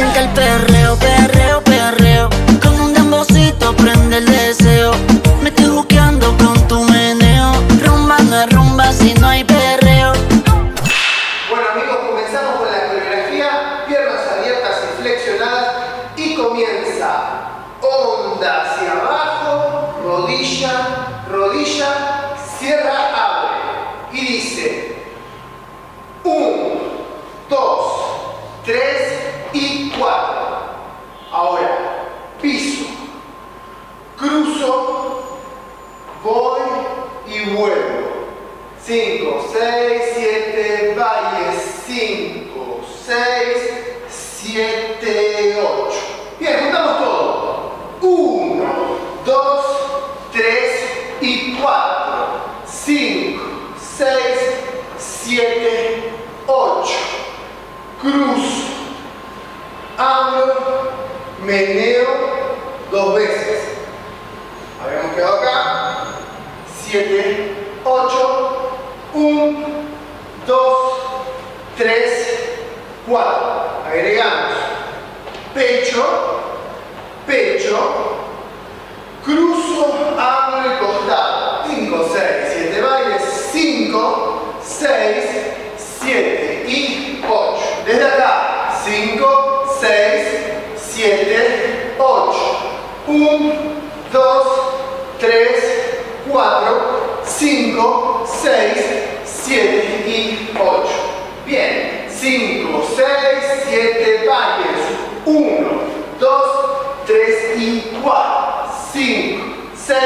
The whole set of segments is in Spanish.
arranca el perreo, perreo, perreo. Con un dembocito prende el deseo. Me estoy juqueando con tu meneo. Rumba no es rumba si no hay perreo. Bueno amigos, comenzamos con la coreografía. Piernas abiertas y flexionadas. Y comienza onda hacia abajo, rodilla, rodilla, cierra, abre. Y dice 1, 2, 3 y 4. Ahora, piso, cruzo, voy y vuelvo. 5, 6, 7, valles, 5, 6, 7, 8. Bien, juntamos todo. 1, 2, 3 y 4. 5, 6, 7, 8. Cruzo, abro, meneo 2 veces. Habíamos quedado acá. 7, 8. 1, 2, 3, 4. Agregamos pecho, pecho, cruzo, abro el costado. 5, 6, 7 bailes. 5, 6, 7 y 8. Desde acá, 5, 6, 7, 8. 1, 2, 3, 4, 5, 6, 7 y 8. Bien, 5, 6, 7 valles. 1, 2, 3 y 4. 5, 6,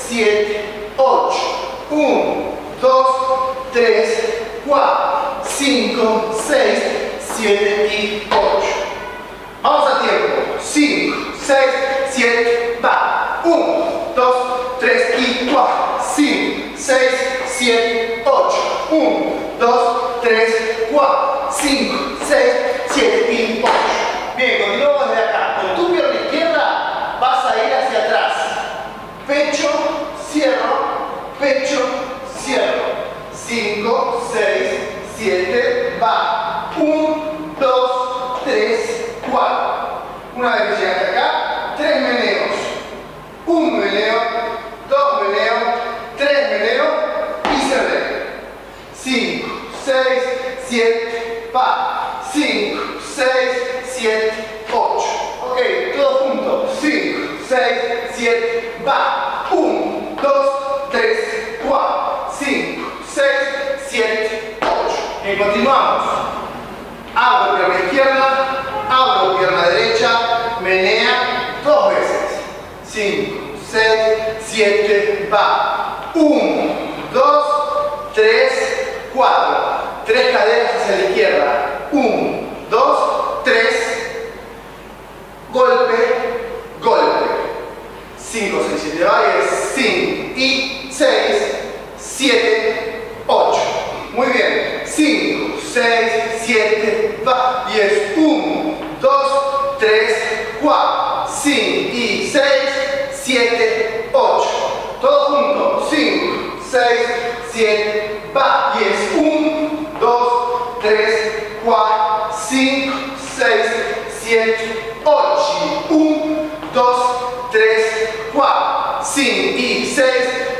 7, 8. 1, 2, 3, 4. 5, 6, 7 y 8. Vamos a tiempo. 5, 6, 7, va. 1, 2, 3 y 4. 5, 6, 7, 8. 1, 2, 3, 4. 5, 6, 7 y 8. Bien, continuamos desde acá. Con tu pierna izquierda vas a ir hacia atrás. Pecho, cierro, pecho, cierro. 5, 6, 7, va. 1, 2, 3, 4. Una vez que llegaste acá, 3 meneos. 1 meneo, 2 meneos, 3 meneos y cerré. 5, 6, 7, va. 5, 6, 7, 8. Ok, todo junto. 5, 6, 7, va. 1, 2, 3, 4. 5, 6, 7, 8. Y continuamos. Abro pierna izquierda, abro pierna derecha, menea 2 veces. 5, 6, 7, va. 1, 2, 3, 4. 3 caderas hacia la izquierda. 1, 2, 3. Golpe, golpe. 5, 6, 7, valles. 5 y 6, 7, 8. Muy bien. 5, 6, 7, va. 10. 1, 2, 3, 4. 5 y 6, 7, 8. Todo junto. 5, 6, 7, va. 10. 1, 2, 3, 4. 5, 6, 7, 8. 1, 2, 3, 4. 5 y 6,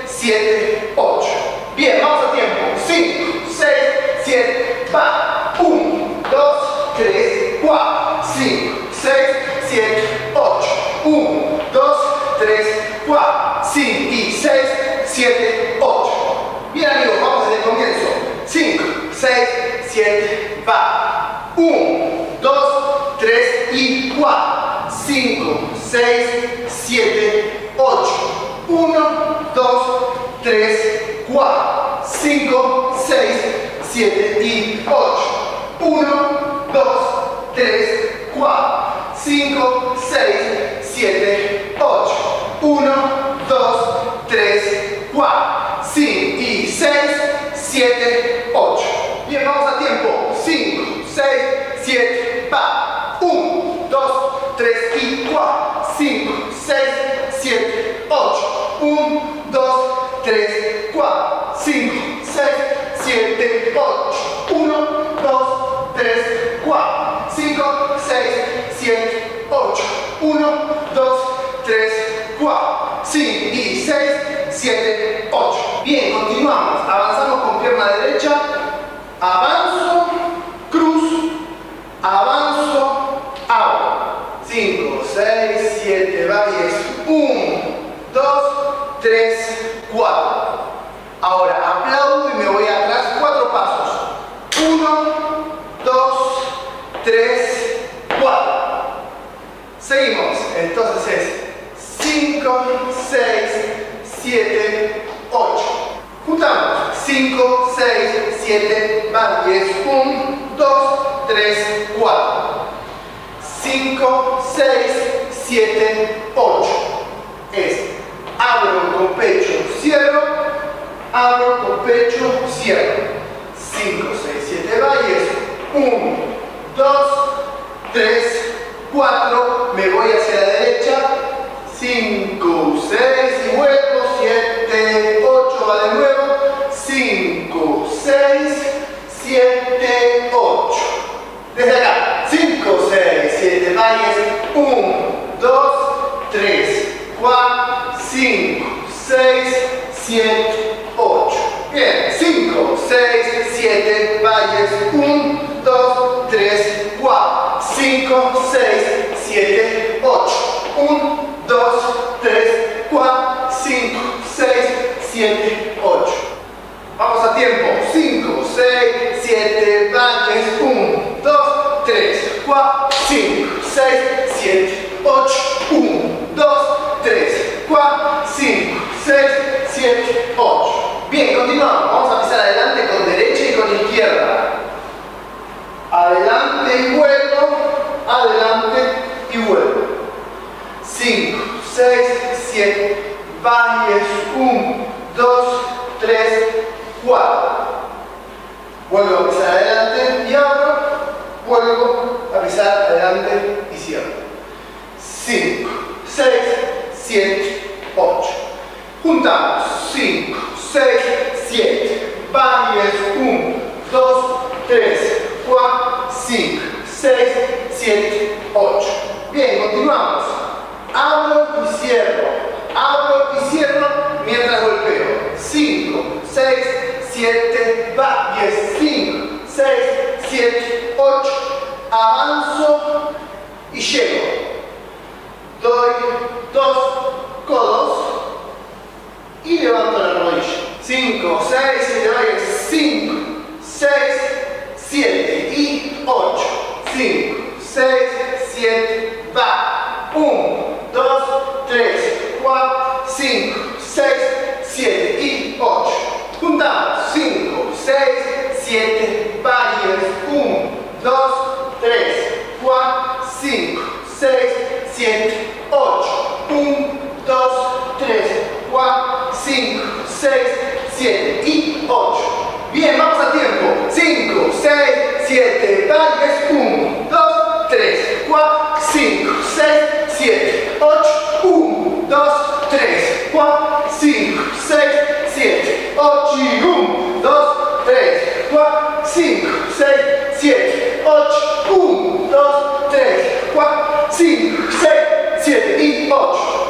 7, 8. Bien, vamos a tiempo. 5, 6, 7, va. 1, 2, 3, 4. 5, 6, 7, 8. 1, 2, 3, 4. 5 y 6, 7, 8. Bien amigos, vamos desde el comienzo. 5, 6, 7, va. 1, 2, 3 y 4. 5, 6, 7, 8. 1, 2, 3, 4. 5, 6, 7 y 8. 1, 2, 3, 4. 5, 6, 7, 8. 1, 2, 3, 4. 5 y 6, 7, 8. Bien, vamos a tiempo. 5, 6, 7, va. 1, 2, 3 y 4. 5, 6, 7, 8. 1, 2, 3, 4. 5, 6, 7, 8. 1, 2, 3, 4. 5, 6, 1, 2, 3, 4, 5, 16, 7, 8. Bien, continuamos. Avanzamos con pierna derecha. Avanzo, cruz, avanzo, abro. 5, 6, 7, va 10. 1, 2, 3, 4. Ahora aplaudo y me voy atrás 4 pasos. 1, 2, 3, 4. Seguimos. Entonces es 5, 6, 7, 8. Juntamos. 5, 6, 7, más 10. 1, 2, 3, 4. 5, 6, 7, 8. Es abro con pecho, cierro. Abro con pecho, cierro. 5, 6, 7, va y es 1, 2, 3, 4, me voy hacia la derecha, 5, 6, y vuelvo, 7, 8, va de nuevo, 5, 6, 7, 8, desde acá, 5, 6, 7, va y es 1, 2, 3, 4, 5, 6, 7, 8, bien, 5, 6, 7, va y es 1, 2, 3, 4, 5, 6, 7, 8. 1, 2, 3, 4, 5, 6, 7, 8. Vamos a tiempo. 5, 6, 7, bañes. 1, 2, 3, 4, 5, 6, 7, 8. 1, 2, 3, 4, 5, 6, 7, 8. Bien, continuamos. Vamos a pisar adelante con derecha y con izquierda. Adelante y vuelvo. Adelante y vuelvo. 5, 6, 7, valles. 1, 2, 3, 4. Vuelvo a pisar adelante y abro. Vuelvo a pisar adelante y cierro. 5, 6, 7, 8. Juntamos. 5, 6, 7, valles. 1, 2, 3, 4, 5. 6, 7, 8. Bien, continuamos. Abro y cierro. Abro y cierro mientras golpeo. 5, 6, 7, va. 10, 5, 6, 7, 8. Avanzo y llego. Doy 2 codos y levanto la rodilla. 5, 6, 7, va. 5, 6, 7 y 8. 5, 6, 7, va. 1, 2, 3, 4, 5, 6, 7 y 8. Juntamos. 5, 6, 7, va y es 1, 2, 3, 4, 5, 6, 7, 8. 1, 2, 3, 4, 5, 6, 7 y 8. Bien, vamos a tiempo. 5, 6, 7, va y es 1. 8.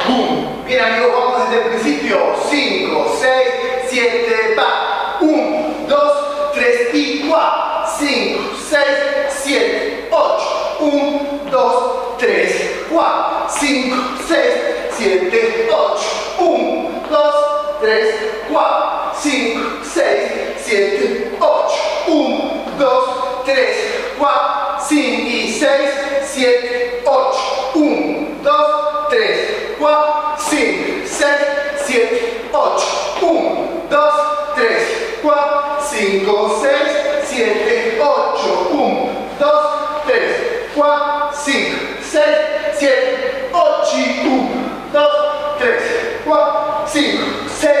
¡Bum! Bien amigos, vamos desde el principio. 5, 6, 7, va. 1, 2, 3 y 4. 5, 6, 7, 8. 1, 2, 3, 4. 5, 6, 7, 8. 1, 2, 3, 4. 5, 6, 7, 8. 1, 2, 3, 4, 5 y 6, 7, 8. 1, 2, 3, 4, 5, 6, 7, 8. 1, 2, 3, 4, 5, 6, 7, 8. 1, 2, 3, 4, 5, 6, 7, 8. Y 1, 2, 3, 4, 5, 6,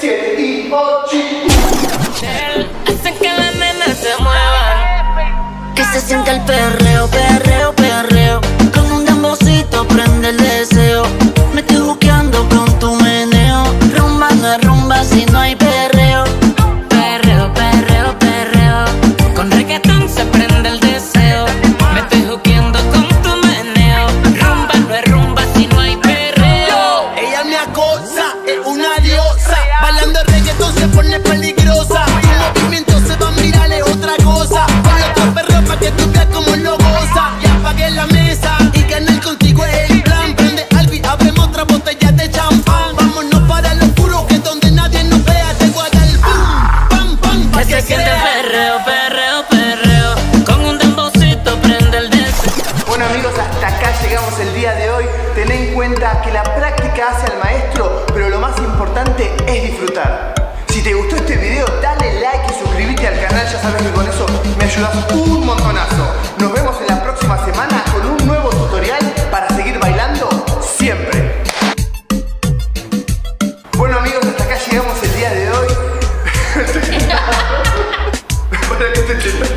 7 y 8. Hacen que las nenas se muevan, que se sienta el perreo, perreo, perreo. Con un dembocito prende el deseo. Me estoy juqueando con tu meneo. Rumba no es rumba si no hay perreo. Perreo, perreo, perreo. Con reggaetón se prende el deseo. Me estoy juqueando con tu meneo. Rumba no es rumba. cuenta que la práctica hace al maestro, pero lo más importante es disfrutar. Si te gustó este video, dale like y suscríbete al canal, ya sabes que con eso me ayudas un montonazo. Nos vemos en la próxima semana con un nuevo tutorial para seguir bailando siempre. Bueno amigos, hasta acá llegamos el día de hoy.